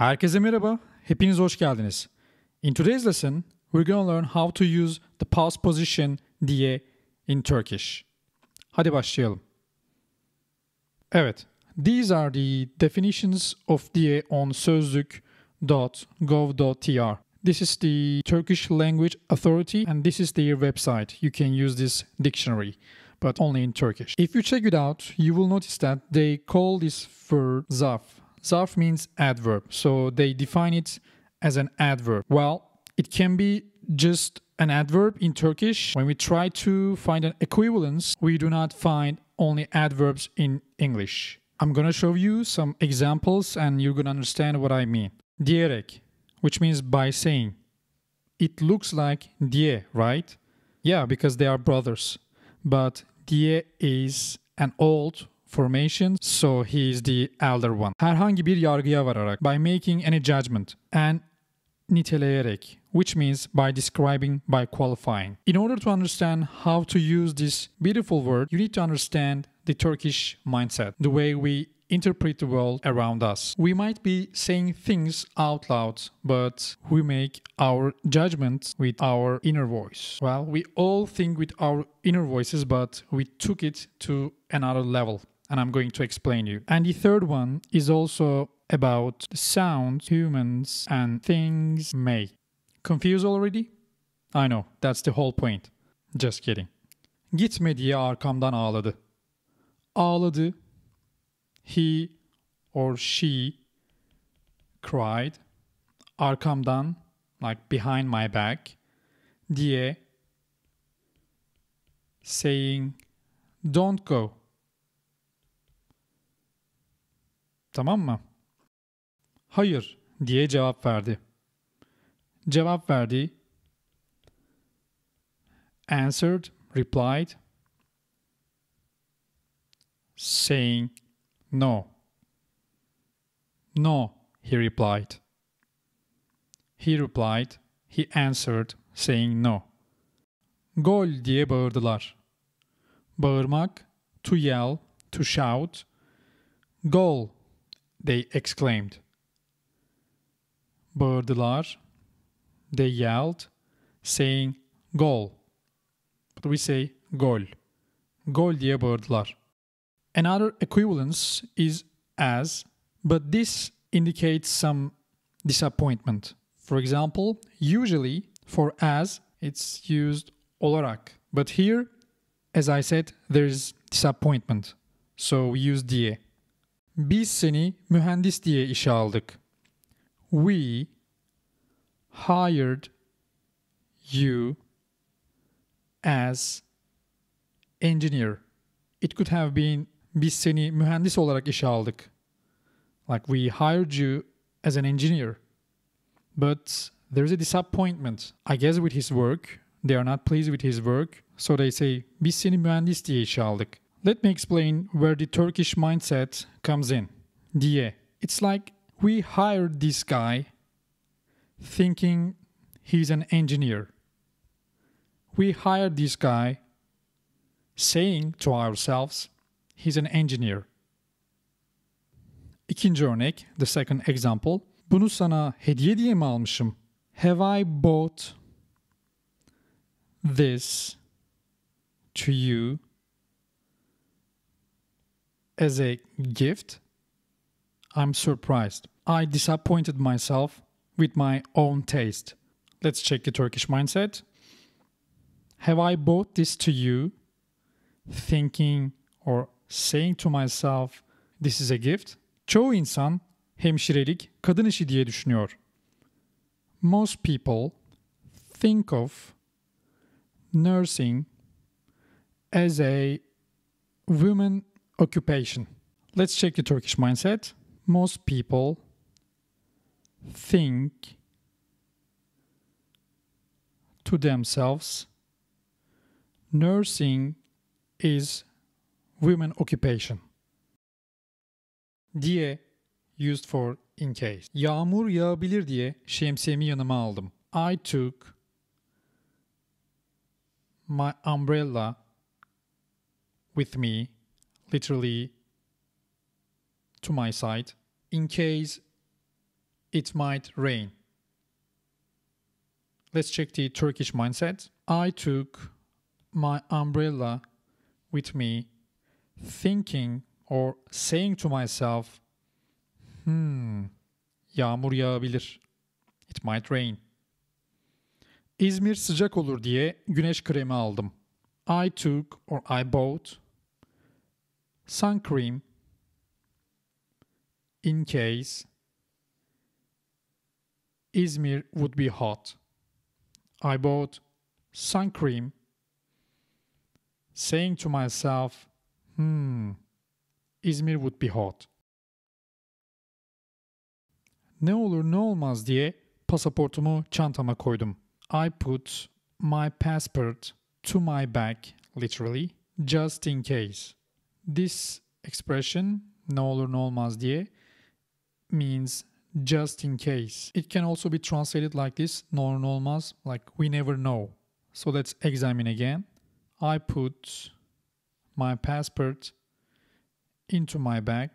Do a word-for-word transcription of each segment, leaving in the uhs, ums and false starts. Herkese merhaba, hepiniz hoş geldiniz. In today's lesson, we're going to learn how to use the past position diye in Turkish. Hadi başlayalım. Evet, these are the definitions of diye on sözlük dot gov dot tr. This is the Turkish Language Authority and this is their website. You can use this dictionary, but only in Turkish. If you check it out, you will notice that they call this verb zarf. Zarf means adverb, so they define it as an adverb. Well, it can be just an adverb in Turkish. When we try to find an equivalence, we do not find only adverbs in English. I'm gonna show you some examples and you're gonna understand what I mean. Diyerek, which means by saying. It looks like diye, right? Yeah, because they are brothers. But diye is an old formation, so he is the elder one. Herhangi bir yargıya vararak, by making any judgment, and niteleyerek, which means by describing, by qualifying. In order to understand how to use this beautiful word, you need to understand the Turkish mindset, the way we interpret the world around us. We might be saying things out loud, but we make our judgment with our inner voice. Well, we all think with our inner voices, but we took it to another level, and I'm going to explain you. And the third one is also about the sound humans and things make. Confused already? I know, that's the whole point. Just kidding. Gitme diye arkamdan ağladı. Ağladı. He or she cried. Arkamdan, like behind my back. Diye, saying, don't go. Tamam mı? Hayır diye cevap verdi. Cevap verdi. Answered, replied. Saying, no. No, he replied. He replied, he answered, saying no. Gol diye bağırdılar. Bağırmak, to yell, to shout. Gol, they exclaimed. Bağırdılar, they yelled, saying gol. But we say gol. Gol diye bağırdılar. Another equivalence is as, but this indicates some disappointment. For example, usually for as, it's used olarak. But here, as I said, there's disappointment. So we use diye. Biz seni mühendis diye işe aldık. We hired you as engineer. It could have been biz seni mühendis olarak işe aldık. Like we hired you as an engineer. But there's a disappointment. I guess with his work. They are not pleased with his work. So they say biz seni mühendis diye işe aldık. Let me explain where the Turkish mindset comes in. Diye. It's like we hired this guy thinking he's an engineer. We hired this guy saying to ourselves, he's an engineer. İkinci örnek, the second example. Bunu sana hediye diye mi almışım? Have I bought this to you as a gift? I'm surprised. I disappointed myself with my own taste. Let's check the Turkish mindset. Have I bought this to you? Thinking or saying to myself, this is a gift. Çoğu insan hemşirelik kadın işi diye düşünüyor. Most people think of nursing as a woman occupation. Let's check the Turkish mindset. Most people think to themselves, nursing is women occupation. Diye used for in case. Yağmur yağabilir diye şemsiyemi yanıma aldım. I took my umbrella with me, literally to my side, in case It might rain. Let's check the Turkish mindset. I took my umbrella with me, thinking or saying to myself, hmm, yağmur yağabilir. It might rain. İzmir sıcak olur diye güneş kremi aldım. I took or I bought sun cream in case İzmir would be hot. I bought sun cream, saying to myself, hmm, İzmir would be hot. Ne olur ne olmaz diye pasaportumu çantama koydum. I put my passport to my bag, literally, just in case. This expression, ne olur ne olmaz diye, means just in case. It can also be translated like this, ne olur ne olmaz, like we never know. So let's examine again. I put my passport into my bag,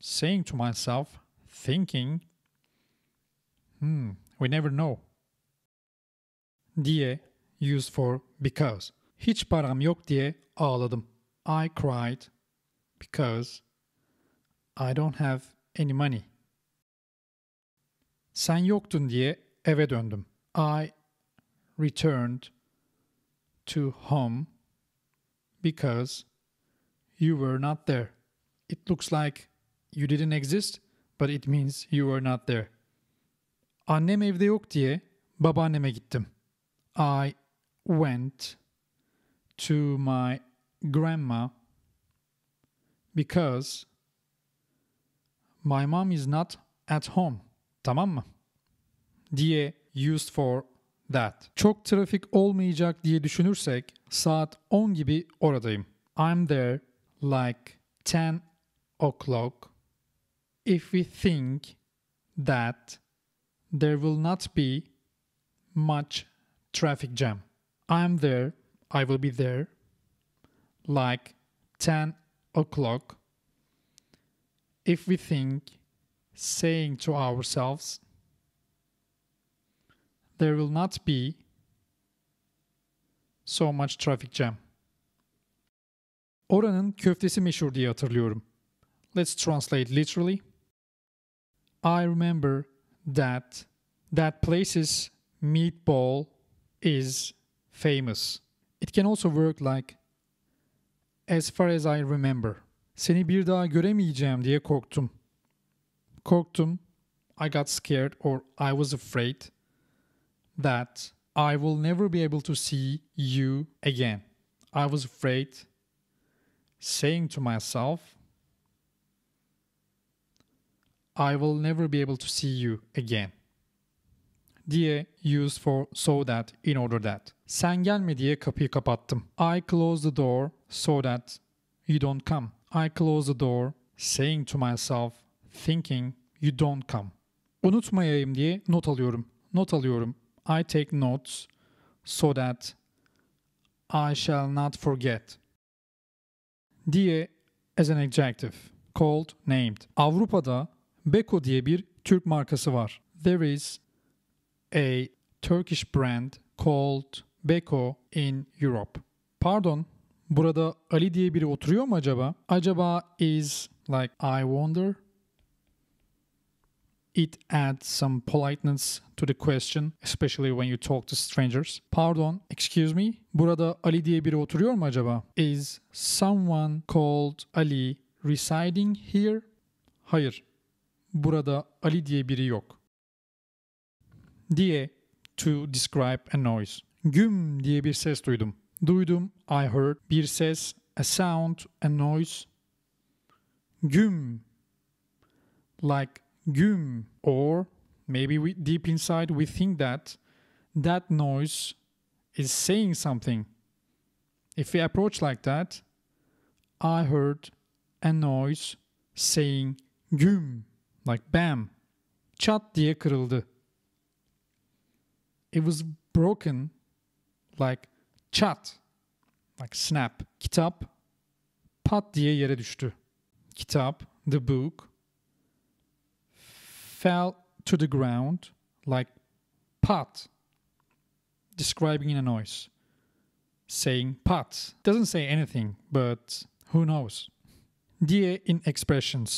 saying to myself, thinking, hmm, we never know. Diye, used for because. Hiç param yok diye ağladım. I cried because I don't have any money. Sen yoktun diye eve döndüm. I returned to home because you were not there. It looks like you didn't exist, but it means you were not there. Annem evde yok diye babaanneme gittim. I went to my grandma because my mom is not at home. Tamam mı? Diye used for that. Çok trafik olmayacak diye düşünürsek saat on gibi oradayım. I'm there like ten o'clock. If we think that there will not be much traffic jam. I'm there, I will be there, like ten o'clock. If we think, saying to ourselves, there will not be so much traffic jam. Oranın köftesi meşhur diye hatırlıyorum. Let's translate literally. I remember that that place's meatball is famous. It can also work like as far as I remember. Seni bir daha göremeyeceğim diye korktum. Korktum. I got scared or I was afraid that I will never be able to see you again. I was afraid, saying to myself, I will never be able to see you again. Diye used for so that, in order that. Sen gelme diye kapıyı kapattım. I close the door so that you don't come. I close the door, saying to myself, thinking you don't come. Unutmayayım diye not alıyorum. Not alıyorum. I take notes so that I shall not forget. Diye as an adjective, called, named. Avrupa'da Beko diye bir Türk markası var. There is a Turkish brand called Beko in Europe. Pardon, burada Ali diye biri oturuyor mu acaba? Acaba is like I wonder. It adds some politeness to the question, especially when you talk to strangers. Pardon, excuse me. Burada Ali diye biri oturuyor mu acaba? Is someone called Ali residing here? Hayır. Burada Ali diye biri yok. Diye to describe a noise. Güm diye bir ses duydum. Duydum, I heard. Bir ses, a sound, a noise. Güm. Like güm. Or maybe we, deep inside we think that that noise is saying something. If we approach like that, I heard a noise saying güm. Like bam, çat diye kırıldı. It was broken like çat, like snap. Kitap pat diye yere düştü. Kitap, the book, fell to the ground like pat, describing a noise. Saying pat doesn't say anything, but who knows? Diye in expressions.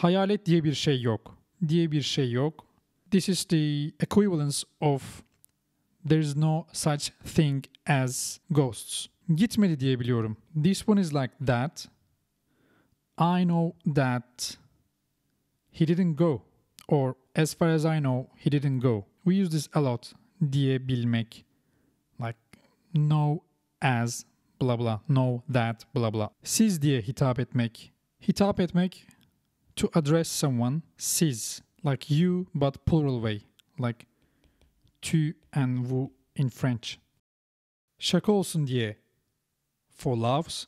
Hayalet diye bir şey yok. Diye bir şey yok. This is the equivalence of there's no such thing as ghosts. Gitmedi diye biliyorum. This one is like that. I know that he didn't go. Or as far as I know, he didn't go. We use this a lot. Diye bilmek. Like know as blah blah. Know that blah blah. Siz diye hitap etmek. Hitap etmek to address someone. Siz. Like you but plural way. Like tu and vous in French. Şaka olsun diye. For laughs.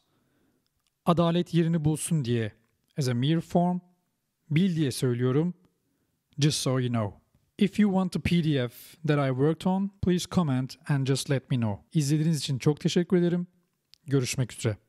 Adalet yerini bulsun diye. As a mere form. Bil diye söylüyorum. Just so you know. If you want a P D F that I worked on, please comment and just let me know. İzlediğiniz için çok teşekkür ederim. Görüşmek üzere.